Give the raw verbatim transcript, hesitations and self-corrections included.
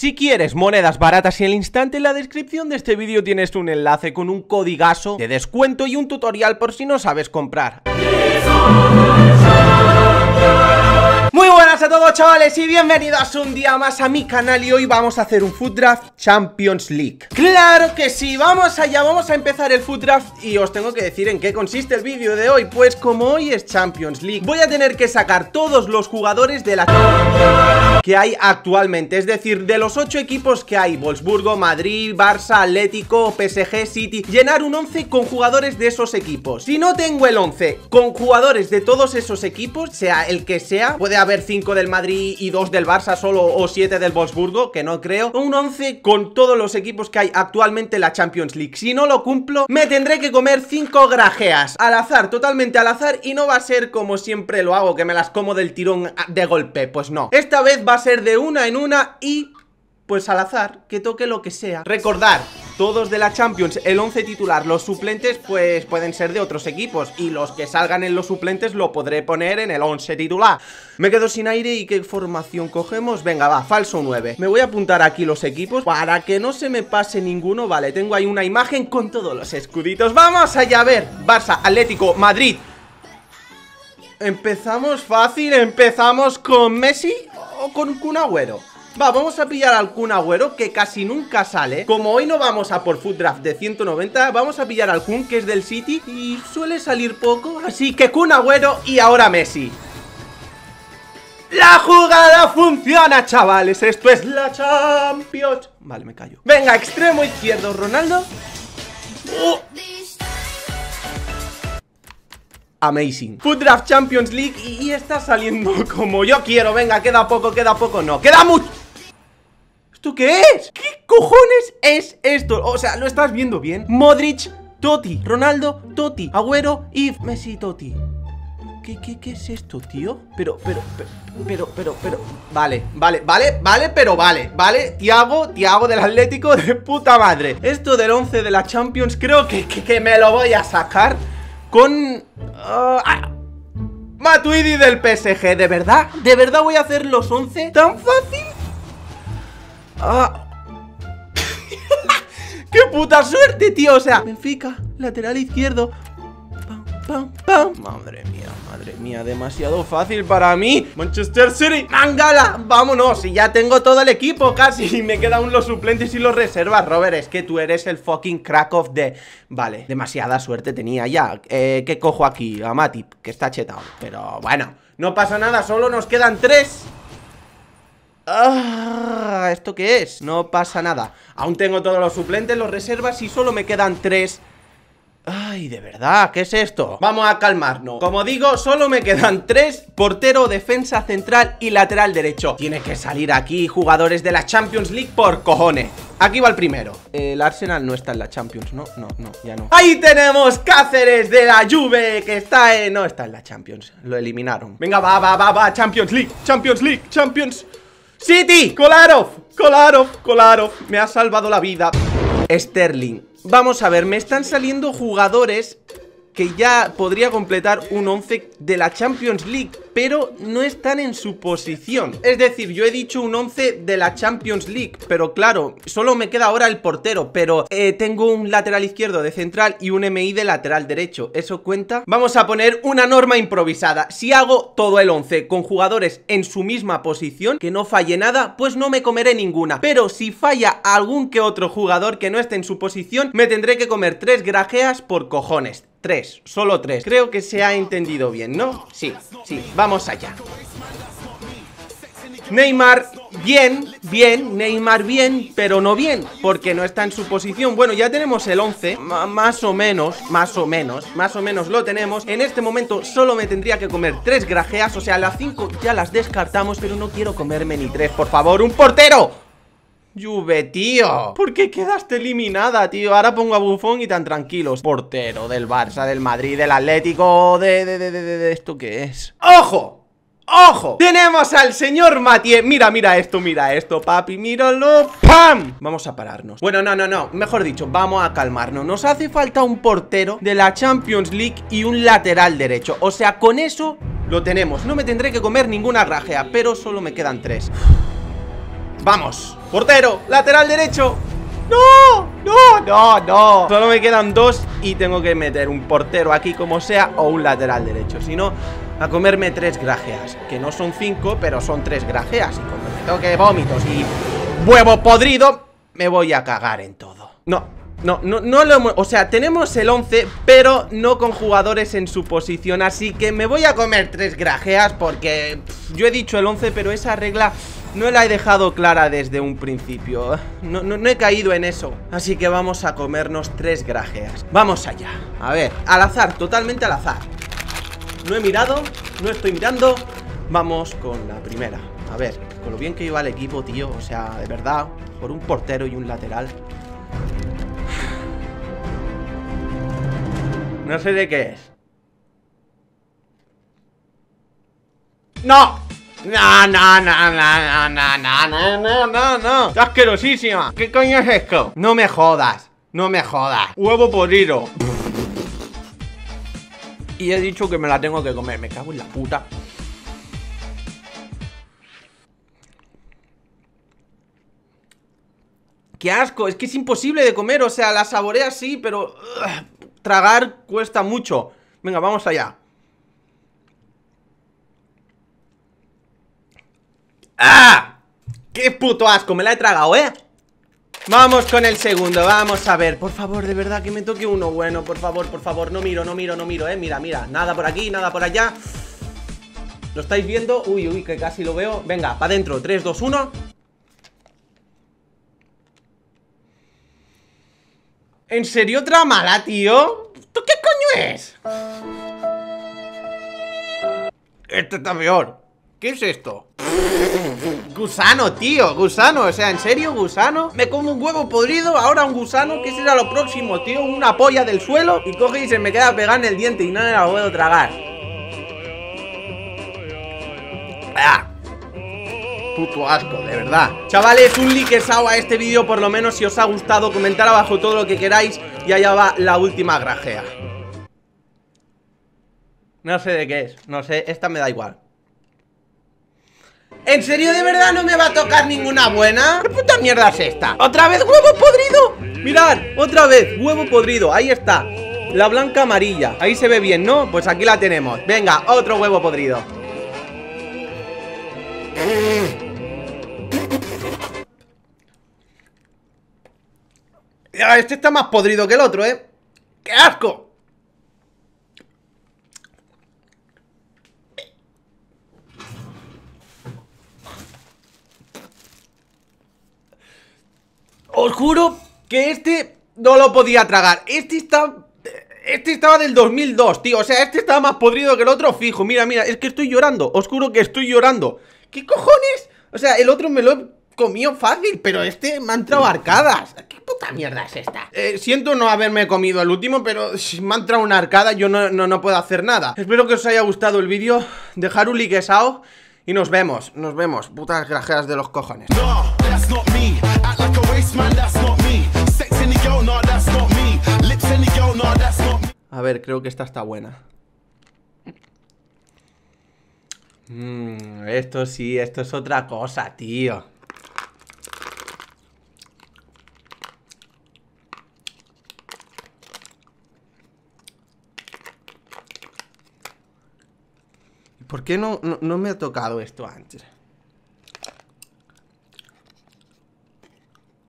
Si quieres monedas baratas y al instante, en la descripción de este vídeo tienes un enlace con un codigazo de descuento y un tutorial por si no sabes comprar. Muy buenas a todos, chavales, y bienvenidos un día más a mi canal. Y hoy vamos a hacer un FUT Draft Champions League. ¡Claro que sí! Vamos allá, vamos a empezar el FUT Draft. Y os tengo que decir en qué consiste el vídeo de hoy. Pues como hoy es Champions League, voy a tener que sacar todos los jugadores de la que hay actualmente. Es decir, de los ocho equipos que hay: Wolfsburgo, Madrid, Barça, Atlético, P S G, City. Llenar un once con jugadores de esos equipos. Si no tengo el once con jugadores de todos esos equipos, sea el que sea, puede haber haber cinco del Madrid y dos del Barça solo, o siete del Wolfsburgo, que no creo, un once con todos los equipos que hay actualmente en la Champions League. Si no lo cumplo, me tendré que comer cinco grajeas al azar, totalmente al azar, y no va a ser como siempre lo hago, que me las como del tirón de golpe. Pues no, esta vez va a ser de una en una y pues al azar, que toque lo que sea. Recordar, todos de la Champions, el once titular. Los suplentes pues pueden ser de otros equipos, y los que salgan en los suplentes lo podré poner en el once titular. Me quedo sin aire. ¿Y qué formación cogemos? Venga, va, falso nueve. Me voy a apuntar aquí los equipos para que no se me pase ninguno. Vale, tengo ahí una imagen con todos los escuditos. Vamos allá, a ver, Barça, Atlético, Madrid. Empezamos fácil, empezamos con Messi o con Kun Agüero. Va, vamos a pillar al Kun Agüero, que casi nunca sale. Como hoy no vamos a por FUT Draft de ciento noventa, vamos a pillar al Kun, que es del City y suele salir poco. Así que Kun Agüero y ahora Messi. ¡La jugada funciona, chavales! Esto es la Champions. Vale, me callo. Venga, extremo izquierdo, Ronaldo. ¡Oh! Amazing. FUT Draft Champions League y, y está saliendo como yo quiero. Venga, queda poco, queda poco, no, queda mucho. ¿Esto qué es? ¿Qué cojones es esto? O sea, ¿lo estás viendo bien? Modric, Totti, Ronaldo, Totti, Agüero y Messi, Totti. ¿Qué, qué, qué es esto, tío? Pero, pero, pero, pero, pero, pero... Vale, vale, vale, vale, pero vale, vale. Thiago, Thiago del Atlético, de puta madre. Esto del once de la Champions creo que, que, que me lo voy a sacar con... Uh, ah, Matuidi del P S G. ¿De verdad? ¿De verdad voy a hacer los once? ¿Tan fácil? Ah. ¡Qué puta suerte, tío! O sea, Benfica, lateral izquierdo. Pam, pam, pam. Madre mía, madre mía, demasiado fácil para mí. Manchester City, Mangala. Vámonos, y ya tengo todo el equipo casi. Y me quedan aún los suplentes y los reservas. Robert, es que tú eres el fucking crack of the... Vale, demasiada suerte tenía ya. eh, ¿Qué cojo aquí? A Matip, que está chetado. Pero bueno, no pasa nada, solo nos quedan tres. Ah, ¿esto qué es? No pasa nada. Aún tengo todos los suplentes, los reservas y solo me quedan tres. Ay, de verdad, ¿qué es esto? Vamos a calmarnos. Como digo, solo me quedan tres. Portero, defensa central y lateral derecho. Tiene que salir aquí jugadores de la Champions League por cojones. Aquí va el primero. El Arsenal no está en la Champions, no, no, no, ya no. Ahí tenemos Cáceres de la Juve, que está en... No está en la Champions, lo eliminaron. Venga, va, va, va, va, Champions League, Champions League, Champions... City, Kolarov, Kolarov, Kolarov. Me ha salvado la vida Sterling. Vamos a ver, me están saliendo jugadores que ya podría completar un once de la Champions League, pero no están en su posición. Es decir, yo he dicho un once de la Champions League, pero claro, solo me queda ahora el portero. Pero eh, tengo un lateral izquierdo de central y un M I de lateral derecho. ¿Eso cuenta? Vamos a poner una norma improvisada. Si hago todo el once con jugadores en su misma posición, que no falle nada, pues no me comeré ninguna. Pero si falla algún que otro jugador que no esté en su posición, me tendré que comer tres grajeas por cojones. Tres, solo tres. Creo que se ha entendido bien, ¿no? Sí, sí, vamos allá. Neymar, bien, bien, Neymar bien, pero no bien, porque no está en su posición. Bueno, ya tenemos el once, más o menos, más o menos, más o menos lo tenemos. En este momento solo me tendría que comer tres grajeas, o sea, las cinco ya las descartamos, pero no quiero comerme ni tres, por favor, ¡un portero! Juve, tío, ¿por qué quedaste eliminada, tío? Ahora pongo a Buffon y tan tranquilos. Portero del Barça, del Madrid, del Atlético, de... de, de, de, de ¿esto qué es? ¡Ojo! ¡Ojo! Tenemos al señor Mathieu. Mira, mira esto, mira esto, papi, míralo. ¡Pam! Vamos a pararnos. Bueno, no, no, no, mejor dicho, vamos a calmarnos. Nos hace falta un portero de la Champions League y un lateral derecho. O sea, con eso lo tenemos. No me tendré que comer ninguna rajea, pero solo me quedan tres. Vamos, portero, lateral derecho. ¡No! ¡No! ¡No! ¡No! Solo me quedan dos y tengo que meter un portero aquí como sea o un lateral derecho. Si no, a comerme tres grajeas. Que no son cinco, pero son tres grajeas. Y cuando me toque vómitos y huevo podrido, me voy a cagar en todo. No, no, no, no lo hemos... O sea, tenemos el once, pero no con jugadores en su posición. Así que me voy a comer tres grajeas porque pff, yo he dicho el once, pero esa regla... no la he dejado clara desde un principio. No, no, no he caído en eso. Así que vamos a comernos tres grajeas. Vamos allá. A ver, al azar, totalmente al azar. No he mirado, no estoy mirando. Vamos con la primera. A ver, con lo bien que iba el equipo, tío. O sea, de verdad, por un portero y un lateral. No sé de qué es. ¡No! No, no, no, no, no, no, no, no, no, no. ¡Está asquerosísima! ¿Qué coño es esto? No me jodas, no me jodas. Huevo podrido. Y he dicho que me la tengo que comer, me cago en la puta. ¡Qué asco! Es que es imposible de comer, o sea, la saborea sí, pero... Uh, tragar cuesta mucho. Venga, vamos allá. ¡Ah! ¡Qué puto asco! Me la he tragado, ¿eh? Vamos con el segundo, vamos a ver. Por favor, de verdad, que me toque uno bueno. Por favor, por favor, no miro, no miro, no miro, ¿eh? Mira, mira, nada por aquí, nada por allá. ¿Lo estáis viendo? Uy, uy, que casi lo veo. Venga, para adentro, tres, dos, uno. ¿En serio otra mala, tío? ¿Tú qué coño es? Esto está peor. ¿Qué es esto? Gusano, tío, gusano, o sea, ¿en serio, gusano? Me como un huevo podrido, ahora un gusano. ¿Qué será lo próximo, tío? Una polla del suelo. Y coge y se me queda pegada en el diente y no me la puedo tragar. ¡Ah! Puto asco, de verdad. Chavales, un like a este vídeo, por lo menos si os ha gustado. Comentar abajo todo lo que queráis. Y allá va la última grajea. No sé de qué es, no sé, esta me da igual. ¿En serio de verdad no me va a tocar ninguna buena? ¿Qué puta mierda es esta? ¡Otra vez huevo podrido! Mirad, otra vez huevo podrido, ahí está. La blanca amarilla, ahí se ve bien, ¿no? Pues aquí la tenemos, venga, otro huevo podrido. Este está más podrido que el otro, ¿eh? ¡Qué asco! Os juro que este no lo podía tragar. Este está... Este estaba del dos mil dos, tío. O sea, este estaba más podrido que el otro, fijo. Mira, mira, es que estoy llorando. Os juro que estoy llorando. ¿Qué cojones? O sea, el otro me lo he comido fácil, pero este me han entrado arcadas. ¿Qué puta mierda es esta? Eh, siento no haberme comido el último, pero si me ha entrado una arcada, yo no, no, no puedo hacer nada. Espero que os haya gustado el vídeo. Dejar un like sao y nos vemos. Nos vemos. Putas grajeas de los cojones. No, that's not me. Like a waste man, that's not me. Sex in the girl, no, that's not me. Lips in the girl, no, that's not me. A ver, creo que esta está buena. Mmm, esto sí, esto es otra cosa, tío. ¿Por qué no, no, no me ha tocado esto antes?